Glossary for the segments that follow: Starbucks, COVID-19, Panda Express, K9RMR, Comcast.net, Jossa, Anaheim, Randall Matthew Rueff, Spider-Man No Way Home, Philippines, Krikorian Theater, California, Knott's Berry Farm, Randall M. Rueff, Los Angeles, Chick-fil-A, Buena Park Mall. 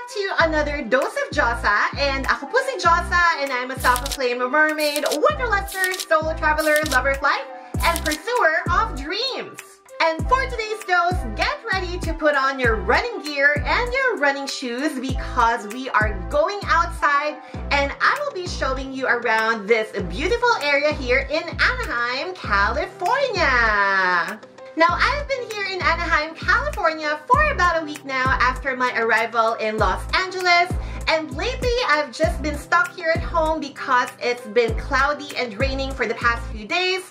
back to another dose of Jossa, and ako po si Jossa, and I'm a self-proclaimed mermaid, wanderluster, solo traveler, lover of life, and pursuer of dreams. And for today's dose, get ready to put on your running gear and your running shoes because we are going outside and I will be showing you around this beautiful area here in Anaheim, California. Now, I've been here in Anaheim, California for about a week now after my arrival in Los Angeles, and lately I've just been stuck here at home because it's been cloudy and raining for the past few days.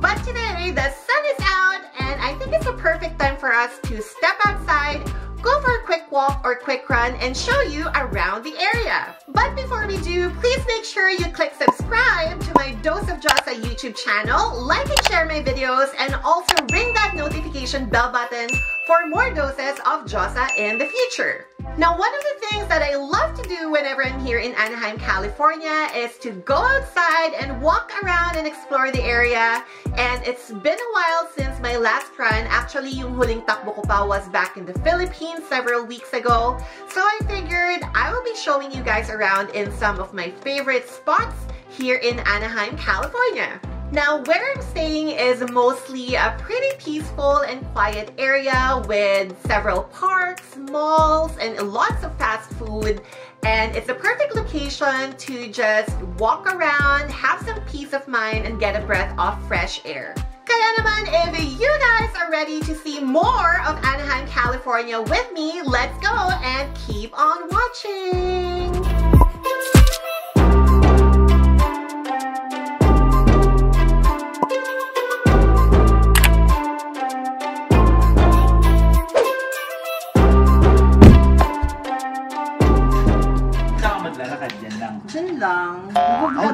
But today the sun is out and I think it's a perfect time for us to step outside, go for a quick walk or quick run, and show you around the area. But before we do, please make sure you click subscribe to my Dose of Jossa YouTube channel, like and share my videos, and also ring that notification bell button for more doses of Jossa in the future. Now, one of the things that I love to do whenever I'm here in Anaheim, California is to go outside and walk around and explore the area. And it's been a while since my last run. Actually, yung huling takbo ko pa was back in the Philippines several weeks ago. So I figured I will be showing you guys around in some of my favorite spots here in Anaheim, California. Now, where I'm staying is mostly a pretty peaceful and quiet area with several parks, malls, and lots of fast food. And it's a perfect location to just walk around, have some peace of mind, and get a breath of fresh air. Kaya naman, if you guys are ready to see more of Anaheim, California with me, let's go and keep on watching!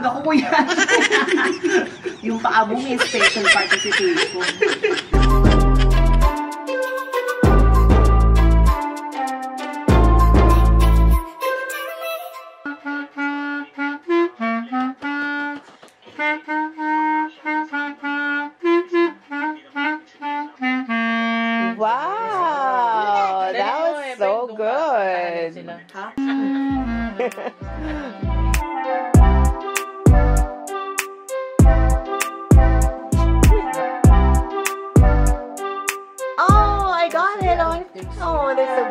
Ako yan. Yung paabong is special participation. Wow! That was so good! Oh, they're so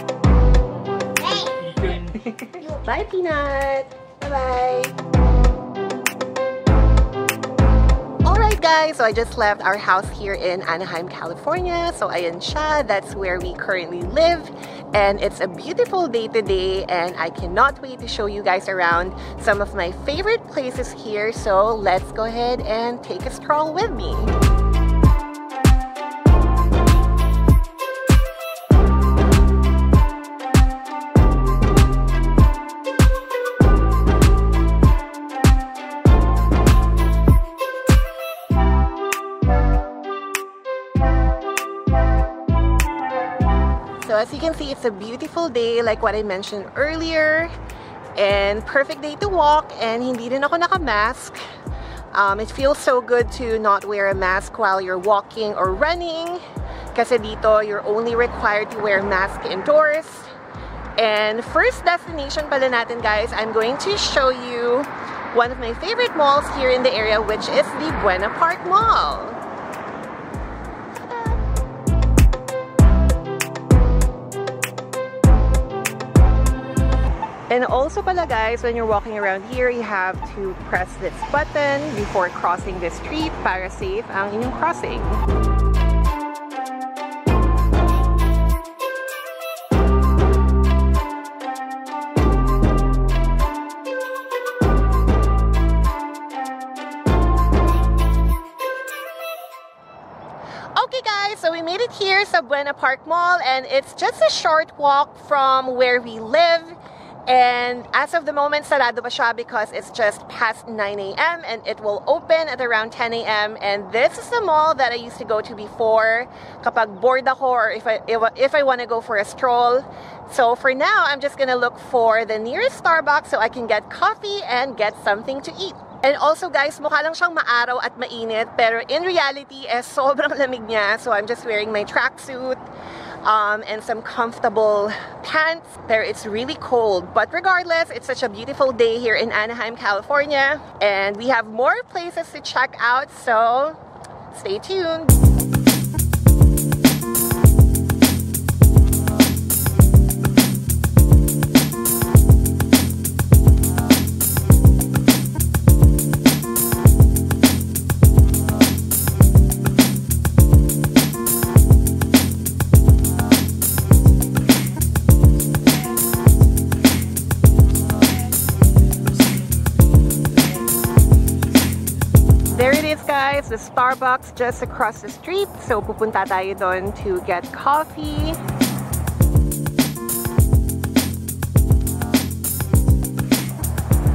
cute. Hey. Bye, Peanut. Bye-bye. Alright guys, so I just left our house here in Anaheim, California. So ayan siya, that's where we currently live. And it's a beautiful day today and I cannot wait to show you guys around some of my favorite places here. So let's go ahead and take a stroll with me. As you can see, it's a beautiful day like what I mentioned earlier, and perfect day to walk, and hindi din ako naka-mask. It feels so good to not wear a mask while you're walking or running kasi dito you're only required to wear mask indoors. And first destination pala natin guys, I'm going to show you one of my favorite malls here in the area, which is the Buena Park Mall. And also pala guys, when you're walking around here, you have to press this button before crossing the street para safe ang inyong crossing. So we made it here sa Buena Park Mall, and it's just a short walk from where we live. And as of the moment, sarado pa siya because it's just past 9 a.m. and it will open at around 10 a.m. And this is the mall that I used to go to before kapag bored ako or if I want to go for a stroll. So for now, I'm just gonna look for the nearest Starbucks so I can get coffee and get something to eat. And also guys, mukha lang siyang maaraw at mainit, pero in reality, sobrang lamig niya. So I'm just wearing my tracksuit. and some comfortable pants. There it's really cold, but regardless, it's such a beautiful day here in Anaheim, California, and we have more places to check out, so stay tuned. Guys, the Starbucks just across the street, so pupunta tayo doon to get coffee.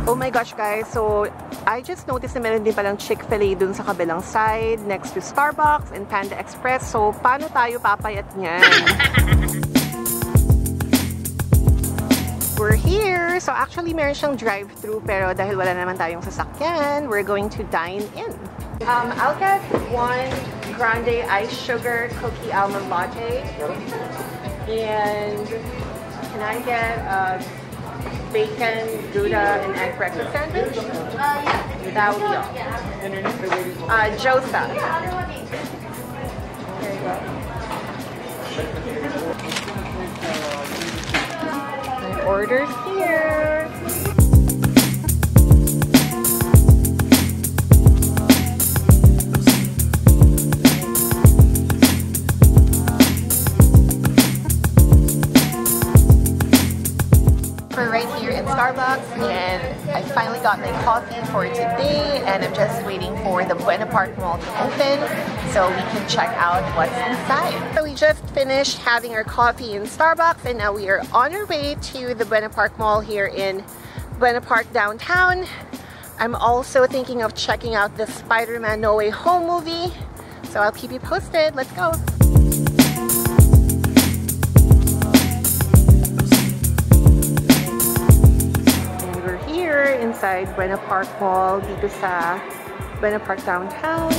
Oh my gosh guys, so I just noticed na meron din palang Chick-fil-A dun sa kabilang side next to Starbucks and Panda Express, so paano tayo papayat niyan? We're here! So actually meron siyang drive-thru pero dahil wala naman tayong sasakyan, we're going to dine in. I'll get one grande ice sugar cookie almond latte, and can I get a bacon, gouda, and egg breakfast sandwich? That would be all. Josa. There you go. My order's here. Starbucks, and I finally got my coffee for today, and I'm just waiting for the Buena Park Mall to open so we can check out what's inside. So we just finished having our coffee in Starbucks, and now we are on our way to the Buena Park Mall here in Buena Park downtown. I'm also thinking of checking out the Spider-Man No Way Home movie, so I'll keep you posted. Let's go! Inside Buena Park Mall dito sa Buena Park downtown.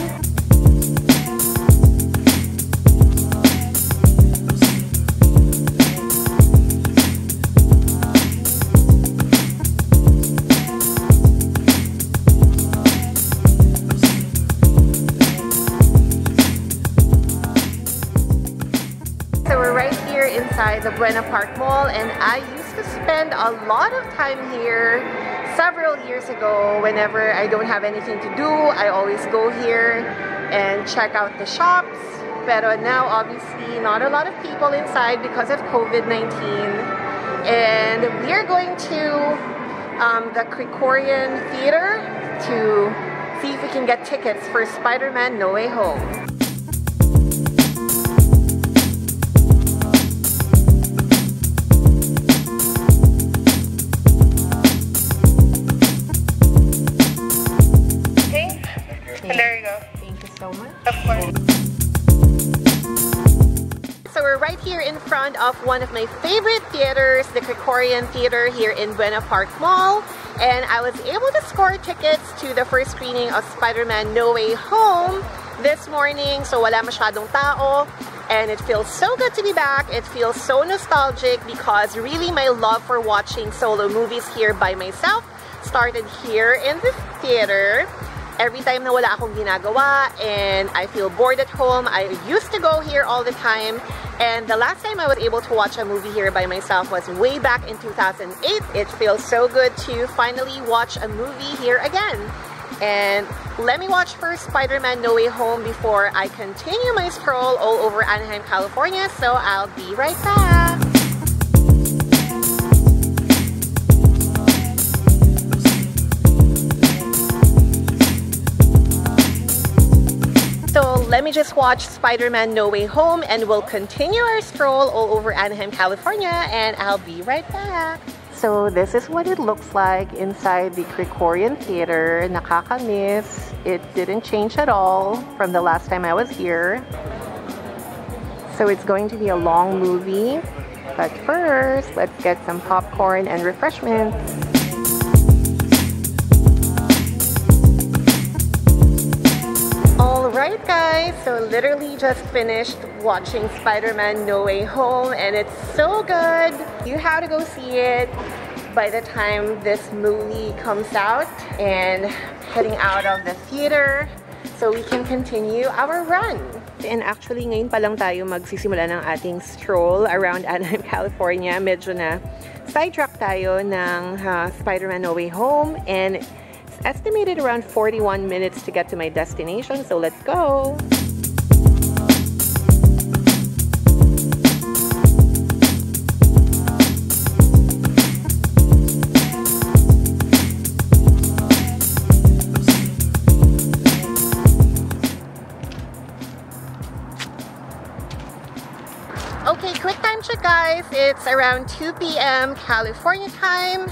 So we're right here inside the Buena Park Mall, and I used to spend a lot of time here several years ago. Whenever I don't have anything to do, I always go here and check out the shops. Pero now obviously not a lot of people inside because of COVID-19, and we are going to the Krikorian Theater to see if we can get tickets for Spider-Man No Way Home. Of one of my favorite theaters, the Krikorian Theater here in Buena Park Mall, and I was able to score tickets to the first screening of Spider-Man No Way Home this morning, so wala masyadong tao, and it feels so good to be back. It feels so nostalgic because really my love for watching solo movies here by myself started here in this theater. Every time na wala akong ginagawa and I feel bored at home, I used to go here all the time. And the last time I was able to watch a movie here by myself was way back in 2008. It feels so good to finally watch a movie here again. And let me watch first Spider-Man No Way Home before I continue my stroll all over Anaheim, California. So I'll be right back. Let me just watch Spider-Man No Way Home, and we'll continue our stroll all over Anaheim, California, and I'll be right back. So this is what it looks like inside the Krikorian Theater. Nakakamiss. It didn't change at all from the last time I was here. So it's going to be a long movie, but first, let's get some popcorn and refreshments. Alright guys! guys, so literally just finished watching Spider-Man No Way Home and it's so good. You have to go see it by the time this movie comes out, and heading out of the theater so we can continue our run. And actually ngayon pa lang tayo magsisimula ng ating stroll around Anaheim, California. Medyo na sidetrack tayo ng Spider-Man No Way Home, and it's estimated around 41 minutes to get to my destination, so let's go! Okay, quick time check guys, it's around 2 p.m. California time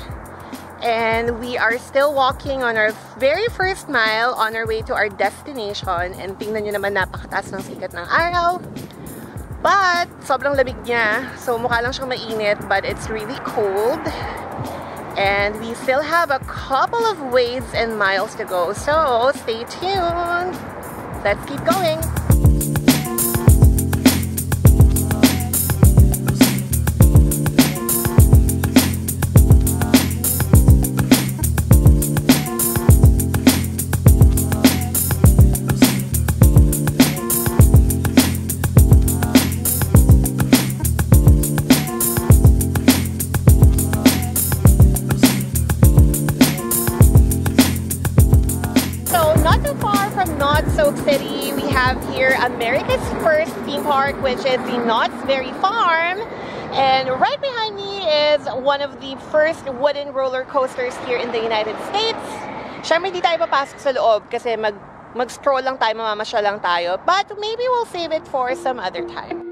and we are still walking on our very first mile on our way to our destination. And tingnan nyo naman, napakataas ng sikat ng araw. But, sobrang lamig niya, so mukha lang siyang mainit, but it's really cold. And we still have a couple of ways and miles to go, so stay tuned! Let's keep going! America's first theme park, which is the Knott's Berry Farm, and right behind me is one of the first wooden roller coasters here in the United States. Syempre hindi tayo papasok sa loob kasi mag-stroll lang tayo, mamamasyal lang tayo, but maybe we'll save it for some other time.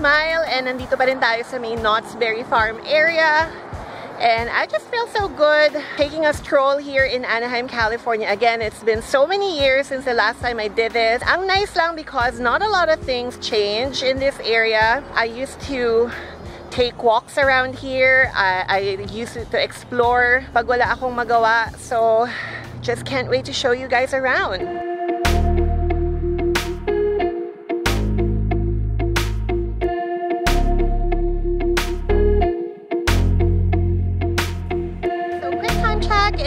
Mile, and nandito pa rin tayo sa may Knott's Berry Farm area, and I just feel so good taking a stroll here in Anaheim, California. Again, it's been so many years since the last time I did this. Ang nice lang because not a lot of things change in this area. I used to take walks around here. I used to explore pag wala akong magawa, so just can't wait to show you guys around.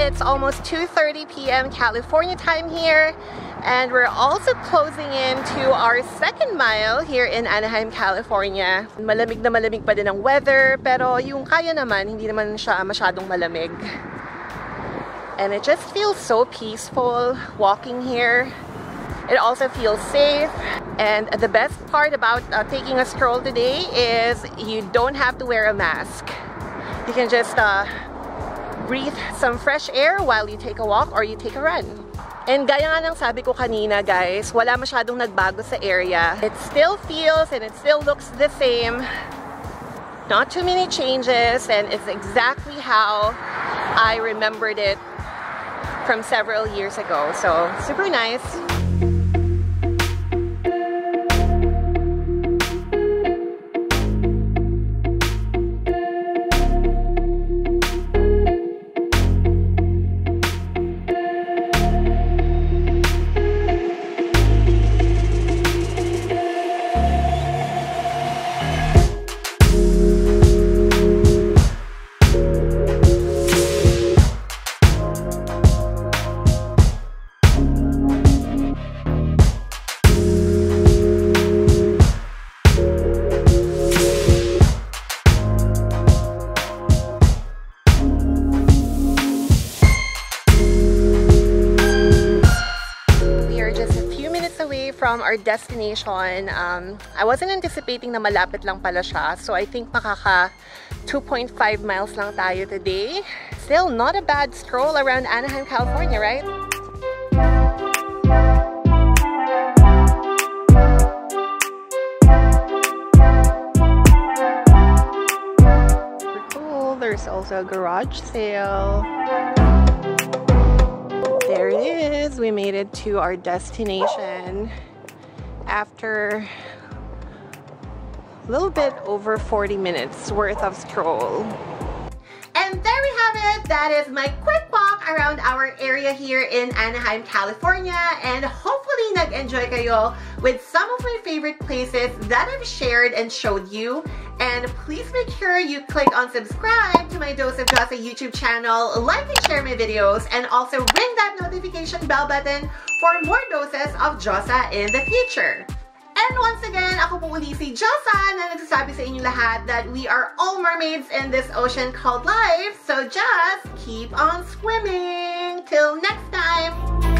It's almost 2:30 p.m. California time here, and we're also closing in to our second mile here in Anaheim, California. Malamig na malamig pa din ang weather, pero yung kaya naman, hindi naman siya masyadong malamig. And it just feels so peaceful walking here. It also feels safe. And the best part about taking a stroll today is you don't have to wear a mask. You can just breathe some fresh air while you take a walk or you take a run. And gaya nga ng sabi ko kanina guys, wala masyadong nagbago sa area. It still feels and it still looks the same. Not too many changes, and it's exactly how I remembered it from several years ago. So, super nice. from our destination, I wasn't anticipating na malapit lang pala siya. So I think makaka 2.5 miles lang tayo today. Still not a bad stroll around Anaheim, California, right? Cool, there's also a garage sale. There it is. We made it to our destination after a little bit over 40 minutes worth of stroll. And there we have it. That is my quick walk around our area here in Anaheim, California. And hopefully nag-enjoy kayo with some of my favorite places that I've shared and showed you. And please make sure you click on subscribe to my Dose of Jossa YouTube channel, like and share my videos, and also ring that notification bell button for more doses of Jossa in the future. And once again, ako po uli si Jossa na nagsasabi sa inyo lahat that we are all mermaids in this ocean called life. So just keep on swimming. Till next time!